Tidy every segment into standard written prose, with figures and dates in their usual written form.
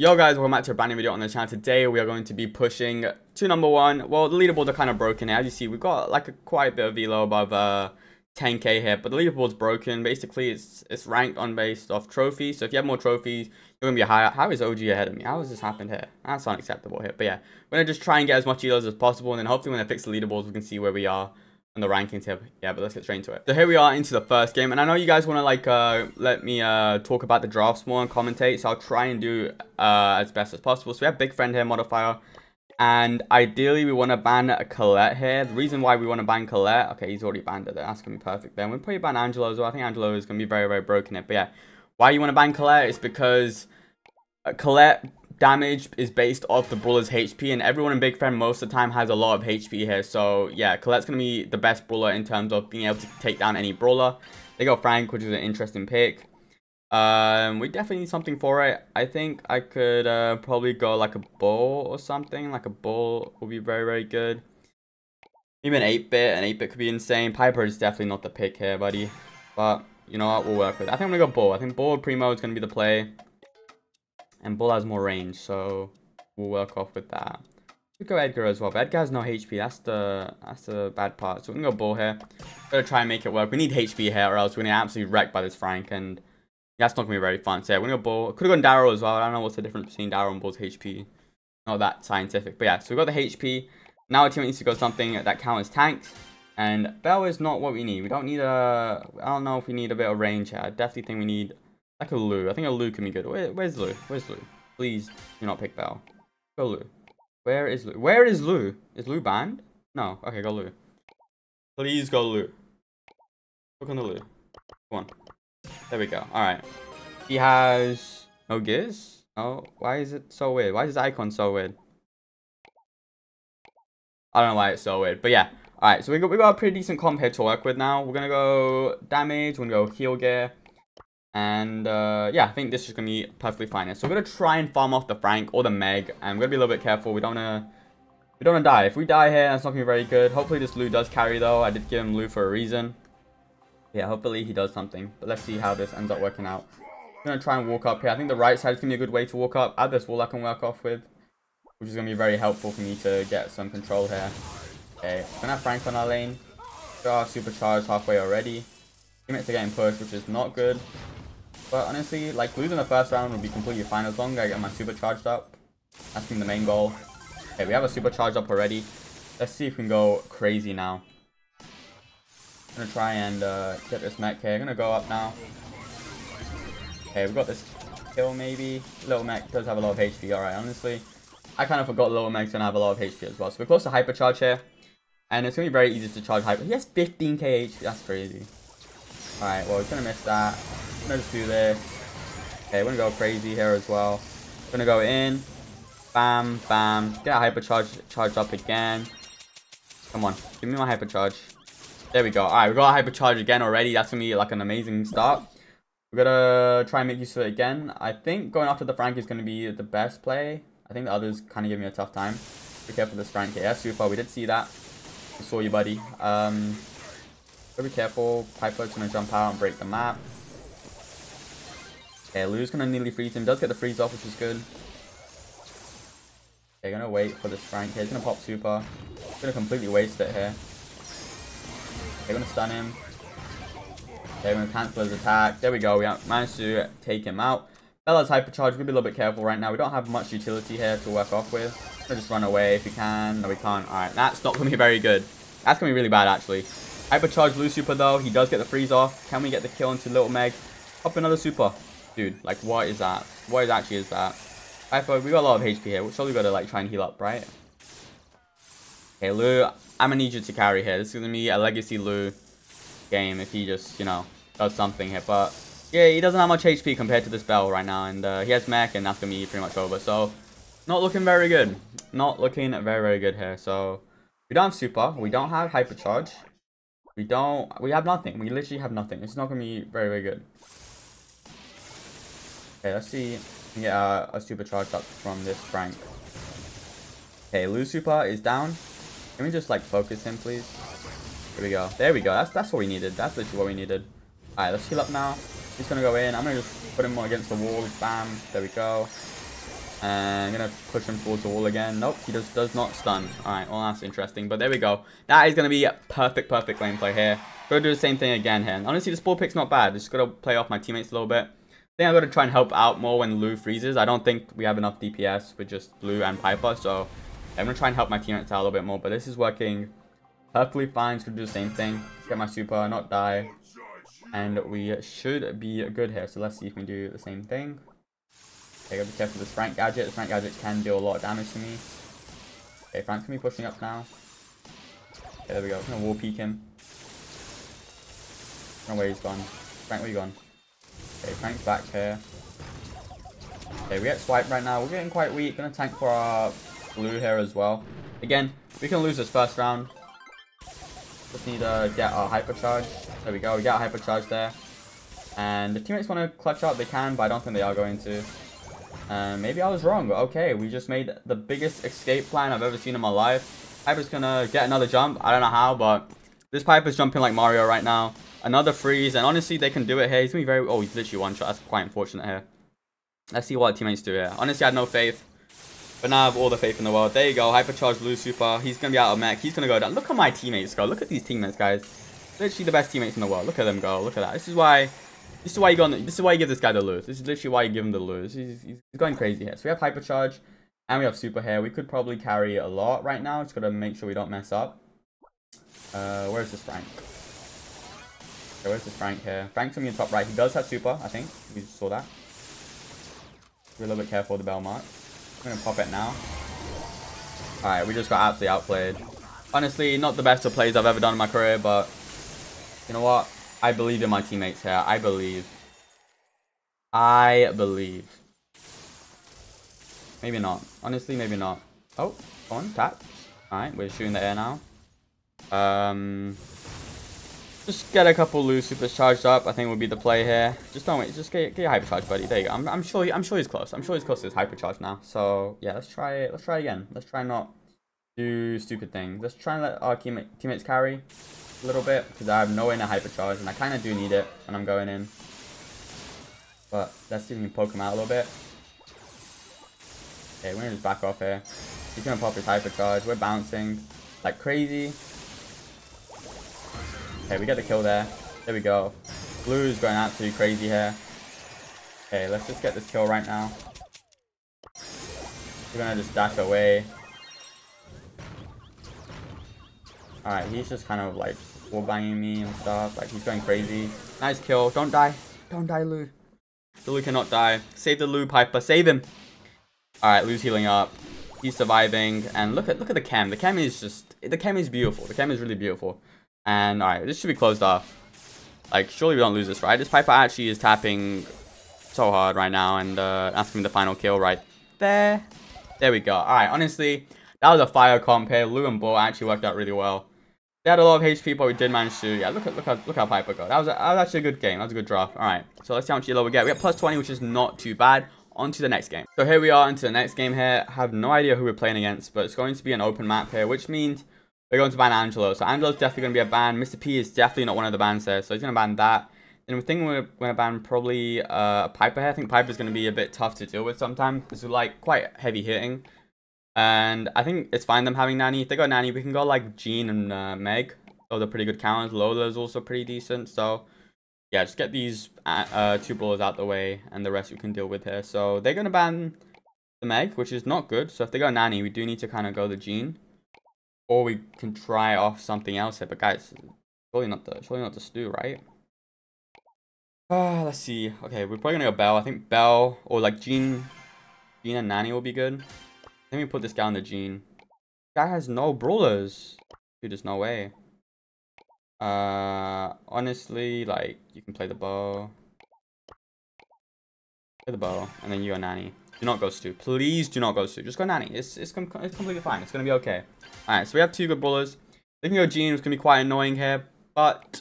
Yo guys, welcome back to a brand new video on the channel. Today we are going to be pushing to number one. Well, the leaderboards are kind of broken here. As you see, we've got like quite a bit of elo above 10k here, but the leaderboard's broken. Basically, it's ranked on based off trophies. So if you have more trophies, you're gonna be higher. How is OG ahead of me? How has this happened here? That's unacceptable here. But yeah, we're gonna just try and get as much elos as possible, and then hopefully when they fix the leaderboards, we can see where we are on the rankings here. Yeah, but let's get straight into it. So here we are into the first game, and I know you guys want to like let me talk about the drafts more and commentate, so I'll try and do as best as possible. So we have Big Friend here, modifier, and ideally we want to ban Colette here. The reason why we want to ban Colette, okay, he's already banned it there. That's gonna be perfect. Then we'll probably ban Angelo as well. I think Angelo is gonna be very, very broken here. But yeah, why you want to ban Colette is because Colette damage is based off the brawler's HP, and everyone in Big Friend most of the time has a lot of HP here. So yeah, Colette's gonna be the best brawler in terms of being able to take down any brawler. They got Frank, which is an interesting pick. We definitely need something for it. I think I could probably go like a bull or something. Like a bull would be very, very good. Maybe an 8-bit. An 8-bit could be insane. Piper is definitely not the pick here, buddy. But you know what, we'll work with it. I think I'm gonna go bull. I think bull primo is gonna be the play. And bull has more range, so we'll work off with that. We'll go Edgar as well, but Edgar has no HP. That's the bad part. So we can go bull here. Gotta try and make it work. We need HP here, or else we're gonna get absolutely wrecked by this Frank, and that's not gonna be very fun. So yeah, we're gonna go bull. Could have gone Daryl as well. I don't know what's the difference between Daryl and bull's HP. Not that scientific, but yeah. So we got the HP. Now our team needs to go something that counters tanks, and Bell is not what we need. We don't need a. I don't know if we need a bit of range here. I definitely think we need. Like a Lou. I think a Lou can be good. Where's Lou? Where's Lou? Please do not pick Bell. Go Lou. Where is Lou? Where is Lou? Is Lou banned? No. Okay, go Lou. Please go Lou. Look on the Lou. Come on. There we go. Alright. He has no gears? Oh, why is it so weird? Why is his icon so weird? I don't know why it's so weird, but yeah. Alright, so we got a pretty decent comp here to work with now. We're gonna go damage, we're gonna go heal gear. And yeah, I think this is gonna be perfectly fine. So we're gonna try and farm off the Frank or the Meg, and we're gonna be a little bit careful. We don't wanna die. If we die here, that's not gonna be very good. Hopefully this Lou does carry though. I did give him Lou for a reason. Yeah, hopefully he does something. But let's see how this ends up working out. I'm gonna try and walk up here. I think the right side is gonna be a good way to walk up. Add this wall I can work off with, which is gonna be very helpful for me to get some control here. Okay, we're gonna have Frank on our lane. Got our supercharged halfway already. Teammates are getting pushed, which is not good. But honestly, like, losing the first round would be completely fine as long as I get my supercharged up. That's been the main goal. Okay, we have a supercharged up already. Let's see if we can go crazy now. I'm gonna try and get this mech here. I'm gonna go up now. Okay, we've got this kill maybe. Little mech does have a lot of HP, alright, honestly. I kind of forgot little mech's gonna have a lot of HP as well. So we're close to hypercharge here. And it's gonna be very easy to charge hyper. He has 15k HP, that's crazy. Alright, well, we're gonna miss that. I'm gonna just do this. Okay, we're gonna go crazy here as well. We're gonna go in. Bam, bam. Get a hypercharge charged up again. Come on, give me my hypercharge. There we go. Alright, we got a hypercharge again already. That's gonna be like an amazing start. We're gonna try and make use of it again. I think going after the Frank is gonna be the best play. I think the others kind of give me a tough time. Be careful this Frank here. Yeah, super. We did see that. I saw you, buddy. Gotta be careful. Piper's gonna jump out and break the map. Okay, Lou's gonna nearly freeze him. Does get the freeze off, which is good. Okay, gonna wait for this Frank here. He's gonna pop super. He's gonna completely waste it here. Okay, gonna stun him. Okay, gonna cancel his attack. There we go. We managed to take him out. Bella's hypercharge. We're gonna be a little bit careful right now. We don't have much utility here to work off with. We're gonna just run away if we can. No, we can't. Alright, that's not gonna be very good. That's gonna be really bad, actually. Hypercharge Lou super, though. He does get the freeze off. Can we get the kill into Little Meg? Pop another super. Dude, like, what is that? What is actually is that? Piper, we got a lot of HP here. We'll surely gotta, like, try and heal up, right? Okay, Lou, I'm gonna need you to carry here. This is gonna be a legacy Lou game if he just, you know, does something here. But, yeah, he doesn't have much HP compared to this Bell right now. And he has mech, and that's gonna be pretty much over. So, not looking very good. Not looking very, very good here. So, we don't have super. We don't have hypercharge. We have nothing. We literally have nothing. It's not gonna be very, very good. Okay, let's see if we can get a supercharged up from this Frank. Okay, Lou super is down. Can we just like focus him, please? Here we go. There we go. That's what we needed. That's literally what we needed. Alright, let's heal up now. He's gonna go in. I'm gonna just put him against the wall. Bam. There we go. I'm going to push him towards the wall again. Nope, he just does not stun. Alright, well, that's interesting. But there we go. That is going to be a perfect lane play here. Got to do the same thing again here. And honestly, this ball pick's not bad. Just got to play off my teammates a little bit. I think I've got to try and help out more when Lou freezes. I don't think we have enough DPS with just Lou and Piper. So I'm going to try and help my teammates out a little bit more. But this is working perfectly fine. Just going to do the same thing. Get my super, not die. And we should be good here. So let's see if we can do the same thing. Okay, gotta be careful with this Frank Gadget. This Frank Gadget can deal a lot of damage to me. Okay, Frank's gonna be pushing up now. Okay, there we go. I'm gonna wall peek him. No way, he's gone. Frank, where you gone? Okay, Frank's back here. Okay, we get swiped right now. We're getting quite weak. Gonna tank for our blue here as well. Again, we can lose this first round. Just need to get our hypercharge. There we go. We got our hypercharge there. And if teammates want to clutch up, they can, but I don't think they are going to. Maybe I was wrong, but okay, we just made the biggest escape plan I've ever seen in my life. Piper's gonna get another jump. I don't know how, but this Piper's jumping like Mario right now. Another freeze, and honestly, they can do it here. He's gonna be very... Oh, he's literally one shot. That's quite unfortunate here. Let's see what our teammates do here. Honestly, I had no faith, but now I have all the faith in the world. There you go. Hypercharge, Lou super. He's gonna be out of mech. He's gonna go down. Look at my teammates go. Look at these teammates, guys. Literally the best teammates in the world. Look at them go. Look at that. This is why... This is why you go on the, this is why you give this guy the lose. This is literally why you give him the lose. He's going crazy here. So we have hypercharge and we have super here. We could probably carry a lot right now. Just gotta make sure we don't mess up. Where's this Frank? Okay, where's this Frank here? Frank's on the top right. He does have super, I think. You just saw that. Be a little bit careful with the Belmont. I'm gonna pop it now. Alright, we just got absolutely outplayed. Honestly, not the best of plays I've ever done in my career, but you know what? I believe in my teammates here. I believe. I believe. Maybe not. Honestly, maybe not. Oh, go on, tap. Alright, we're shooting the air now. Just get a couple Lou supers charged up. I think would be the play here. Just don't wait. Just get your hypercharge, buddy. There you go. I'm sure he's close. I'm sure he's close to his hypercharge now. So yeah, let's try it. Let's try again. Let's try not do stupid things. Let's try and let our teammates carry a little bit, because I have nowhere in a hypercharge and I kind of do need it when I'm going in. But let's see if we can poke him out a little bit. Okay, we're gonna just back off here. He's gonna pop his hypercharge. We're bouncing like crazy. Okay, we get the kill there. There we go. Blue's going absolutely crazy here. Okay, let's just get this kill right now. We're gonna just dash away. Alright, he's just kind of like wall banging me and stuff. Like, he's going crazy. Nice kill. Don't die. Don't die, Lou. The Lou cannot die. Save the Lou, Piper. Save him. Alright, Lou's healing up. He's surviving. And look at the cam. The cam is just... The cam is beautiful. The cam is really beautiful. And alright, this should be closed off. Like, surely we don't lose this, right? This Piper actually is tapping so hard right now. And asking the final kill right there. There we go. Alright, honestly, that was a fire comp here. Lou and Bull actually worked out really well. They had a lot of HP, but we did manage to, yeah, look how Piper got. That was actually a good game. That was a good draft. All right, so let's see how much yellow we get. We get plus 20, which is not too bad. On to the next game. So here we are into the next game here. I have no idea who we're playing against, but it's going to be an open map here, which means we're going to ban Angelo. So Angelo's definitely going to be a ban. Mr. P is definitely not one of the bans there, so he's going to ban that. Then we think we're going to ban probably Piper here. I think Piper's going to be a bit tough to deal with sometimes. This is like quite heavy hitting. And I think it's fine them having Nani. If they got Nani, we can go like Jean and Meg. Those are pretty good counters. Lola's also pretty decent. So yeah, just get these two brawlers out the way, and the rest we can deal with here. So they're gonna ban the Meg, which is not good. So if they go Nani, we do need to kind of go the Jean, or we can try off something else here. But guys, surely not the stew, right? Let's see. Okay, we're probably gonna go Bell. I think Bell or like Jean and Nani will be good. Let me put this guy on the Jean. Guy has no brawlers. Dude, there's no way. Honestly, like, you can play the bow. Play the bow, and then you go Nani. Do not go Stu. Please do not go Stu. Just go Nani. It's completely fine. It's gonna be okay. Alright, so we have two good brawlers. They can go Jean, which can be quite annoying here, but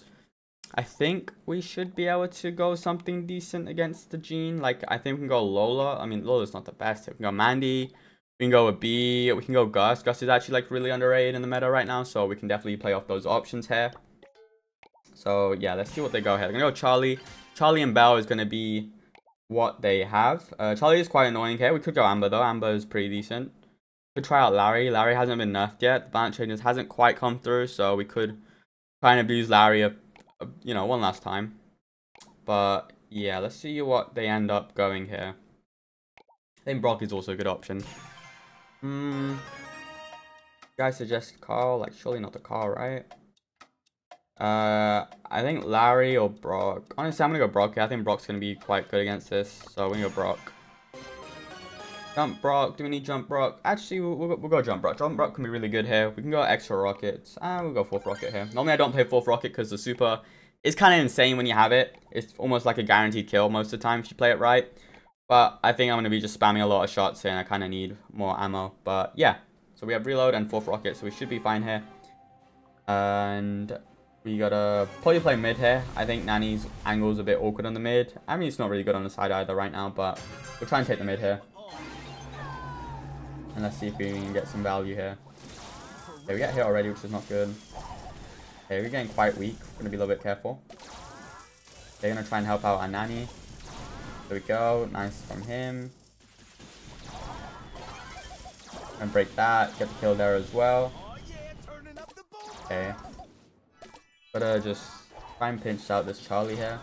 I think we should be able to go something decent against the Jean. Like, I think we can go Lola. I mean, Lola's not the best. We can go Mandy. We can go with B, we can go Gus. Gus is actually like really underrated in the meta right now, so we can definitely play off those options here. So yeah, let's see what they go here. They're gonna go Charlie. Charlie and Bell is gonna be what they have. Charlie is quite annoying here. We could go Amber though. Amber is pretty decent. Could try out Larry. Larry hasn't been nerfed yet. The balance changes hasn't quite come through, so we could try and abuse Larry one last time. But yeah, let's see what they end up going here. I think Brock is also a good option. You guys suggest Carl? Like, surely not the Carl, right? I think Larry or Brock. Honestly, I'm gonna go Brock here. I think Brock's gonna be quite good against this, so we're gonna go Brock. Jump Brock. Do we need jump Brock? Actually, we'll go jump Brock. Jump Brock can be really good here. We can go extra rockets. We'll go fourth rocket here. Normally, I don't play fourth rocket because the super is kind of insane when you have it. It's almost like a guaranteed kill most of the time if you play it right. But I think I'm gonna be just spamming a lot of shots here, and I kind of need more ammo. But yeah, so we have reload and fourth rocket, so we should be fine here. And we gotta probably play mid here. I think Nani's angle is a bit awkward on the mid. I mean, it's not really good on the side either right now, but we'll try and take the mid here. And let's see if we can get some value here. Okay, we get hit already, which is not good. Okay, we're getting quite weak. We're gonna be a little bit careful. They're gonna try and help out our Nani. There we go. Nice from him. And break that. Get the kill there as well. Okay. Gotta just try and pinch out this Charlie here.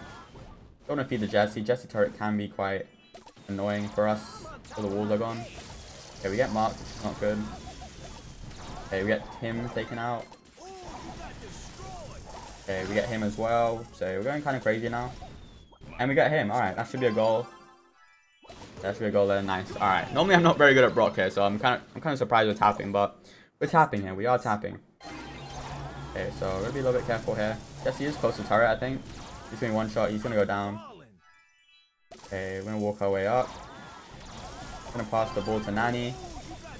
Don't want to feed the Jesse. Jesse turret can be quite annoying for us. So the walls are gone. Okay, we get marked, which is not good. Okay, we get him taken out. Okay, we get him as well. So we're going kind of crazy now. And we get him. Alright, that should be a goal. That should be a goal there. Nice. Alright. Normally I'm not very good at Brock here, so I'm kind of surprised we're tapping, but we're tapping here. We are tapping. Okay, so we're gonna be a little bit careful here. Jesse is close to turret, I think. He's doing one shot, he's gonna go down. Okay, we're gonna walk our way up. We're gonna pass the ball to Nani.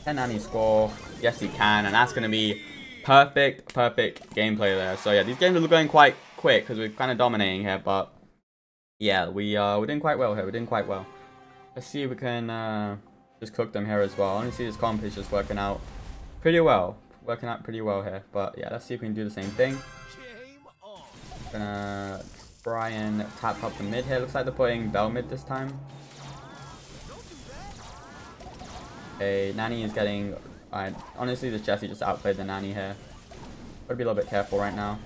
Can Nani score? Yes, he can, and that's gonna be perfect, perfect gameplay there. So yeah, these games are going quite quick because we're kind of dominating here, but yeah, we're doing quite well here. We're doing quite well. Let's see if we can just cook them here as well. Honestly, this comp is just working out pretty well. Working out pretty well here, but yeah, let's see if we can do the same thing. Gonna try and tap up the mid here. Looks like they're putting Bell mid this time. Okay, Nani is getting. Honestly, this Jesse just outplayed the Nani here. Gotta be a little bit careful right now.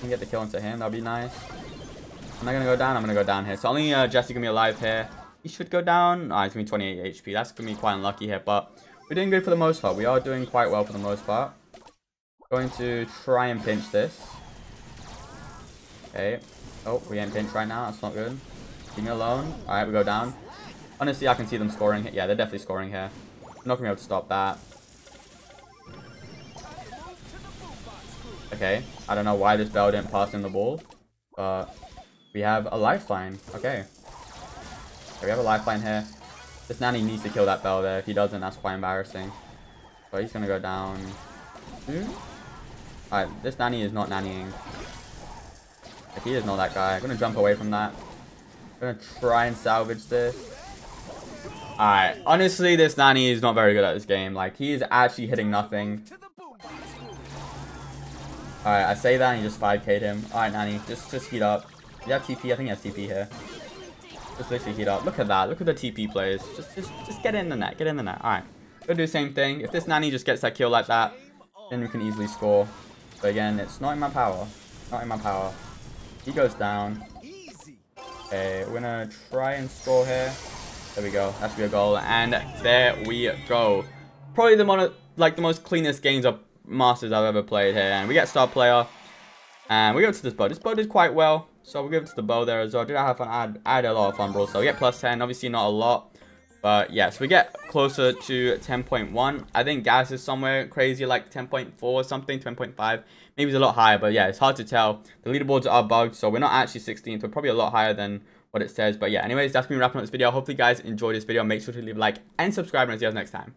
Can get the kill into him. That'll be nice. Am I gonna go down? I'm gonna go down here. So only Jesse can be alive here. He should go down. Oh, it's going to be 28 HP. That's going to be quite unlucky here, but we're doing good for the most part. We are doing quite well for the most part. Going to try and pinch this. Okay. Oh, we ain't pinched right now. That's not good. Leave me alone. All right, we go down. Honestly, I can see them scoring here. Yeah, they're definitely scoring here. I'm not going to be able to stop that. Okay. I don't know why this Bell didn't pass in the ball, but we have a lifeline. Okay. We have a lifeline here. This Nani needs to kill that Bell there. If he doesn't, that's quite embarrassing. But he's gonna go down. Alright, this Nani is not nannying. Like, he is not that guy. I'm gonna jump away from that. I'm gonna try and salvage this. Alright, honestly, this Nani is not very good at this game. Like, he is actually hitting nothing. Alright, I say that and he just 5K'd him. Alright, Nani, just heat up. Do you have TP? I think he has TP here. Just literally heat up. Look at that. Look at the TP players. Just get in the net. Get in the net. Alright. We'll do the same thing. If this Nani just gets that kill like that, then we can easily score. But again, it's not in my power. Not in my power. He goes down. Okay, we're gonna try and score here. There we go. That should be a goal. And there we go. Probably the most cleanest games of Masters I've ever played here. And we get star player. And we go to this bow. This bow did quite well. So we'll give it to the bow there as well. Did I have fun? I had a lot of fun, bro. So we get plus 10. Obviously not a lot. But yeah, so we get closer to 10.1. I think Gas is somewhere crazy like 10.4 or something, 10.5. Maybe it's a lot higher, but yeah, it's hard to tell. The leaderboards are bugged, so we're not actually 16th. We're probably a lot higher than what it says. But yeah, anyways, that's me wrapping up this video. Hopefully you guys enjoyed this video. Make sure to leave a like and subscribe, and I'll see you guys next time.